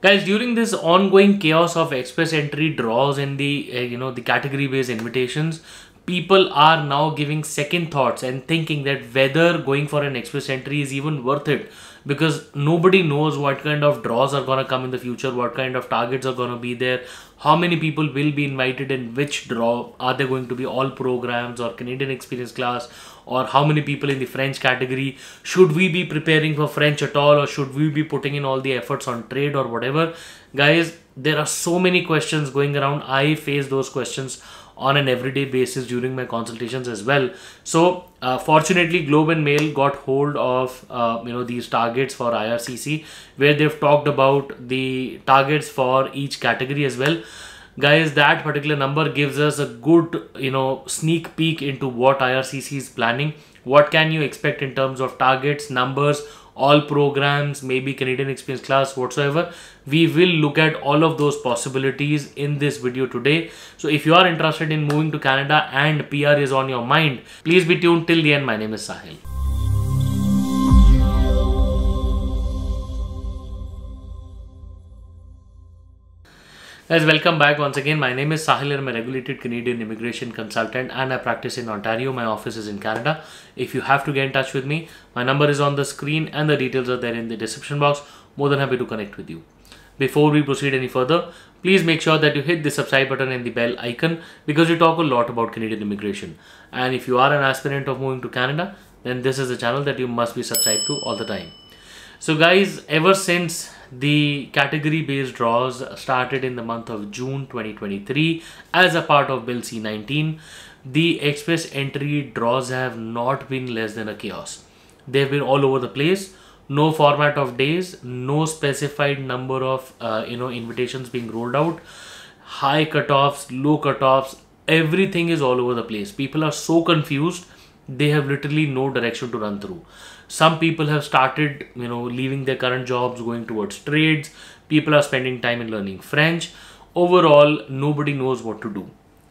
Guys, during this ongoing chaos of Express Entry draws and the the category-based invitations, people are now giving second thoughts and thinking that whether going for an Express Entry is even worth it, because nobody knows what kind of draws are going to come in the future, what kind of targets are going to be there, how many people will be invited in which draw, are there going to be all programs or Canadian experience class, or how many people in the French category, should we be preparing for French at all, or should we be putting in all the efforts on trade or whatever. Guys, there are so many questions going around. I face those questions on an everyday basis during my consultations as well. So fortunately, Globe and Mail got hold of these targets for IRCC, where they've talked about the targets for each category as well. Guys, that particular number gives us a good sneak peek into what IRCC is planning. What can you expect in terms of targets, numbers, all programs, maybe Canadian experience class, whatsoever. We will look at all of those possibilities in this video today. So if you are interested in moving to Canada and PR is on your mind, please be tuned till the end. My name is Sahil. Guys, welcome back once again. My name is Sahil and I'm a regulated Canadian immigration consultant and I practice in Ontario. My office is in Canada. If you have to get in touch with me, my number is on the screen and the details are there in the description box. More than happy to connect with you. Before we proceed any further, please make sure that you hit the subscribe button and the bell icon, because we talk a lot about Canadian immigration. And if you are an aspirant of moving to Canada, then this is the channel that you must be subscribed to all the time. So guys, ever since the category-based draws started in the month of June 2023 as a part of Bill C-19, the Express Entry draws have not been less than a chaos. They've been all over the place. No format of days, no specified number of invitations being rolled out, high cutoffs, low cutoffs, everything is all over the place. People are so confused. They have literally no direction to run through. Some people have started leaving their current jobs, going towards trades. People are spending time in learning French. Overall, nobody knows what to do.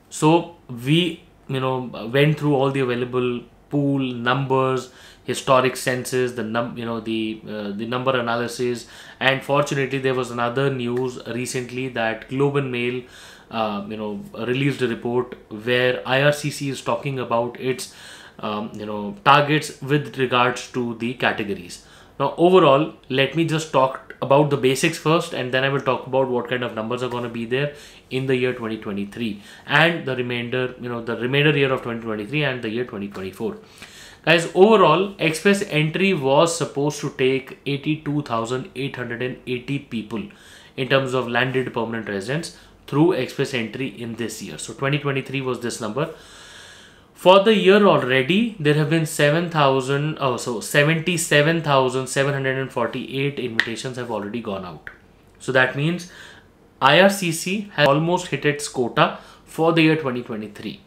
So we went through all the available pool numbers, historic census, the number analysis, and fortunately there was another news recently that Globe and Mail released a report where IRCC is talking about its targets with regards to the categories. Now overall, let me just talk about the basics first, and then I will talk about what kind of numbers are going to be there in the year 2023 and the remainder, the remainder year of 2023 and the year 2024. Guys, overall Express Entry was supposed to take 82,880 people in terms of landed permanent residents through Express Entry in this year. So 2023 was this number. For the year already, there have been 77,748 invitations have already gone out. So that means IRCC has almost hit its quota for the year 2023.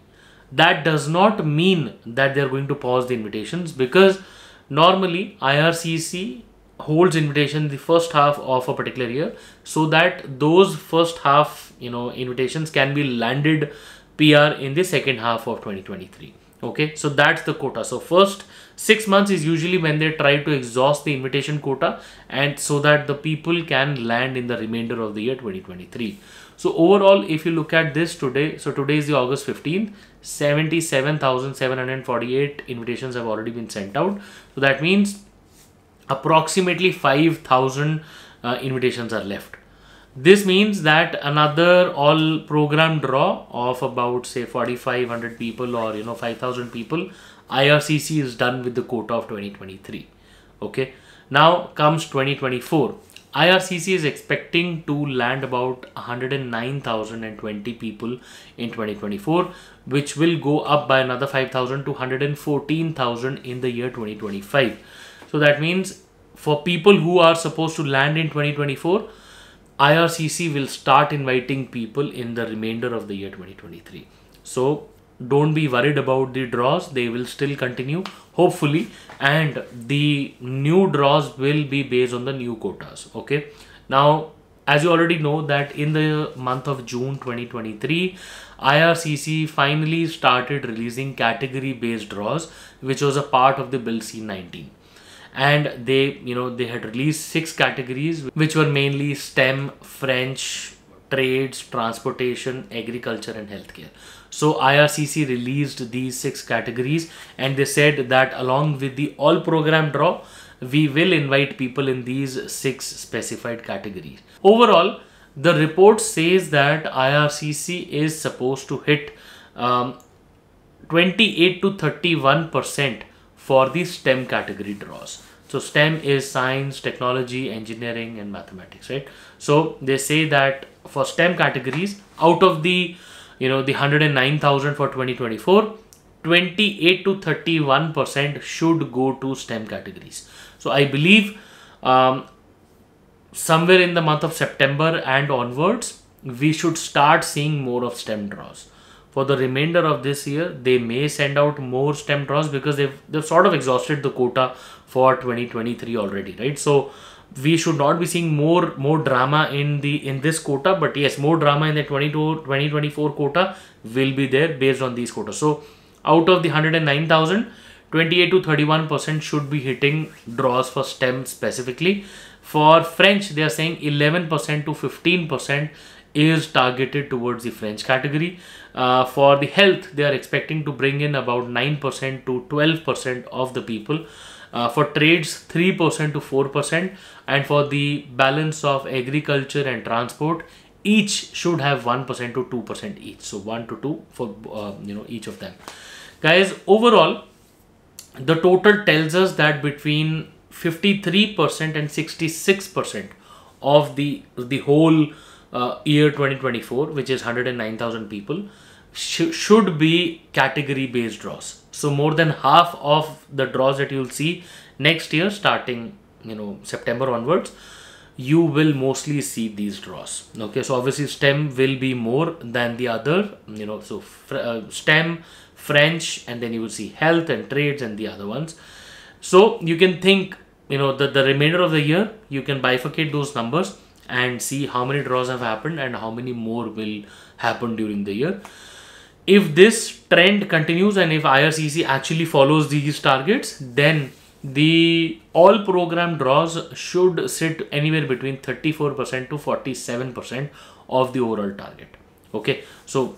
That does not mean that they are going to pause the invitations, because normally IRCC holds invitation the first half of a particular year, so that those first half invitations can be landed PR in the second half of 2023. Okay, so that's the quota. So first 6 months is usually when they try to exhaust the invitation quota, and so that the people can land in the remainder of the year 2023. So overall, if you look at this today, so today is the August 15th, 77,748 invitations have already been sent out. So that means approximately 5,000 invitations are left. This means that another all program draw of about say 4,500 people or 5,000 people, IRCC is done with the quota of 2023. Okay, now comes 2024. IRCC is expecting to land about 109,020 people in 2024, which will go up by another 5,000 to 114,000 in the year 2025. So that means for people who are supposed to land in 2024, IRCC will start inviting people in the remainder of the year 2023. So don't be worried about the draws. They will still continue, hopefully. And the new draws will be based on the new quotas. Okay. Now, as you already know that in the month of June 2023, IRCC finally started releasing category-based draws, which was a part of the Bill C-19. and they had released 6 categories, which were mainly STEM, French, trades, transportation, agriculture, and healthcare. So IRCC released these 6 categories, and they said that along with the all program draw, we will invite people in these 6 specified categories. Overall, the report says that IRCC is supposed to hit 28 to 31% for the STEM category draws. So STEM is science, technology, engineering, and mathematics, right? So they say that for STEM categories, out of the the 109,000 for 2024, 28 to 31% should go to STEM categories. So I believe somewhere in the month of September and onwards, we should start seeing more of STEM draws. For the remainder of this year, they may send out more STEM draws because they've sort of exhausted the quota for 2023 already, right? So we should not be seeing more drama in this quota, but yes, more drama in the 2024 quota will be there based on these quotas. So out of the 109,000, 28 to 31% should be hitting draws for STEM specifically. For French, they are saying 11% to 15% is targeted towards the French category. For the health, they are expecting to bring in about 9% to 12% of the people. For trades, 3% to 4%, and for the balance of agriculture and transport, each should have 1% to 2% each. So 1 to 2 for each of them. Guys, overall, the total tells us that between 53% and 66% of the whole year 2024, which is 109,000 people, should be category based draws. So more than half of the draws that you'll see next year, starting September onwards, you will mostly see these draws. Okay, so obviously STEM will be more than the other, so STEM, French, and then you will see health and trades and the other ones. So you can think, the remainder of the year, you can bifurcate those numbers and see how many draws have happened and how many more will happen during the year. If this trend continues and if IRCC actually follows these targets, then the all program draws should sit anywhere between 34% to 47% of the overall target. Okay, so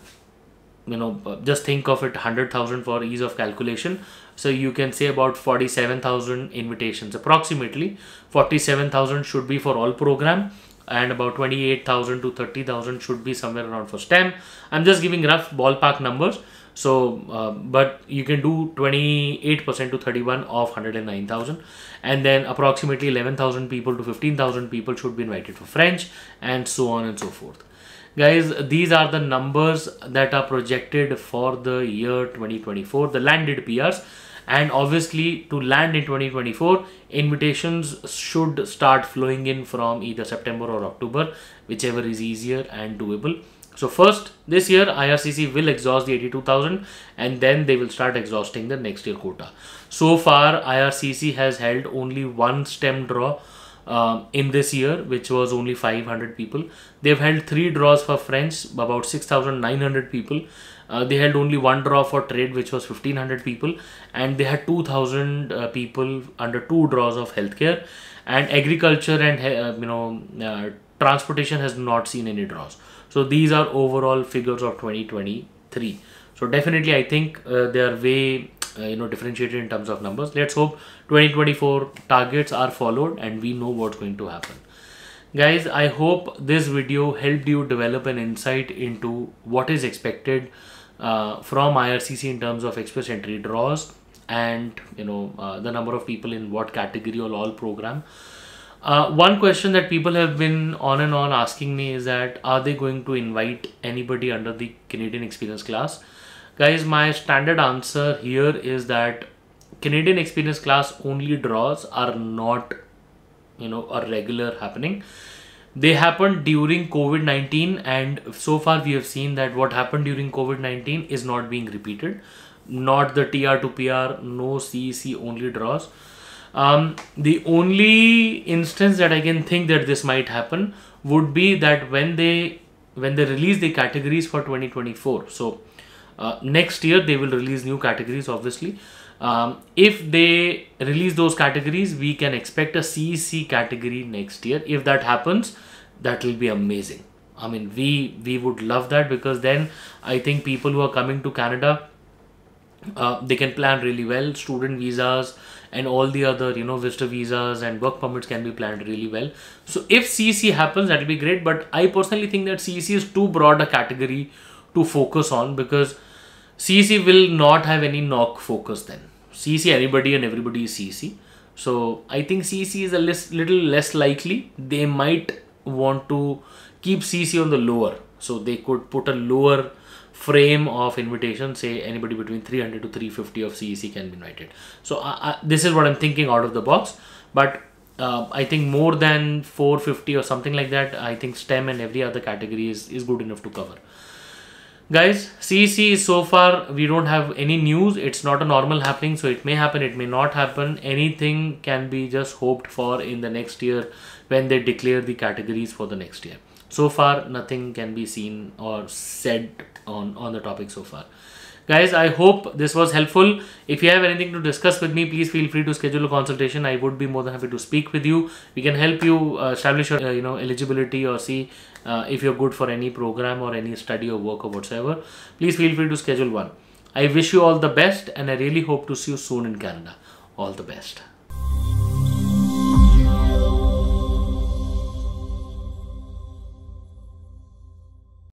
just think of it, 100,000 for ease of calculation. So you can say about 47,000 invitations, approximately 47,000 should be for all program, and about 28,000 to 30,000 should be somewhere around for STEM. I'm just giving rough ballpark numbers. So, but you can do 28% to 31 of 109,000, and then approximately 11,000 people to 15,000 people should be invited for French, and so on and so forth. Guys, these are the numbers that are projected for the year 2024, the landed PRs. And obviously, to land in 2024, invitations should start flowing in from either September or October, whichever is easier and doable. So first, this year, IRCC will exhaust the 82,000, and then they will start exhausting the next year quota. So far, IRCC has held only 1 STEM draw in this year, which was only 500 people. They've held 3 draws for French, about 6,900 people. They held only 1 draw for trade, which was 1,500 people, and they had 2,000 people under 2 draws of healthcare, and agriculture and transportation has not seen any draws. So these are overall figures of 2023. So definitely, I think they are way differentiated in terms of numbers. Let's hope 2024 targets are followed and we know what's going to happen. Guys, I hope this video helped you develop an insight into what is expected from IRCC in terms of Express Entry draws and the number of people in what category or all program. One question that people have been on and on asking me is that, are they going to invite anybody under the Canadian Experience class? Guys, my standard answer here is that Canadian Experience class only draws are not a regular happening. They happened during COVID-19, and so far we have seen that what happened during COVID-19 is not being repeated. Not the TR to PR, no CEC only draws. The only instance that I can think that this might happen would be that when they release the categories for 2024. So next year they will release new categories, obviously. If they release those categories, we can expect a CEC category next year. If that happens, that will be amazing. I mean, we would love that, because then I think people who are coming to Canada, they can plan really well. Student visas and all the other, visitor visas and work permits can be planned really well. So if CEC happens, that will be great. But I personally think that CEC is too broad a category to focus on, because CEC will not have any knock focus then. CEC, anybody and everybody is CEC. So I think CEC is a little less likely. They might want to keep CEC on the lower. So they could put a lower frame of invitation, say anybody between 300 to 350 of CEC can be invited. So this is what I'm thinking out of the box. But I think more than 450 or something like that, I think STEM and every other category is good enough to cover. Guys, CEC is so far, we don't have any news. It's not a normal happening. So it may happen, it may not happen. Anything can be just hoped for in the next year when they declare the categories for the next year. So far, nothing can be seen or said on the topic so far. Guys, I hope this was helpful. If you have anything to discuss with me, please feel free to schedule a consultation. I would be more than happy to speak with you. We can help you establish your eligibility, or see if you're good for any program or any study or work or whatsoever. Please feel free to schedule one. I wish you all the best, and I really hope to see you soon in Canada. All the best.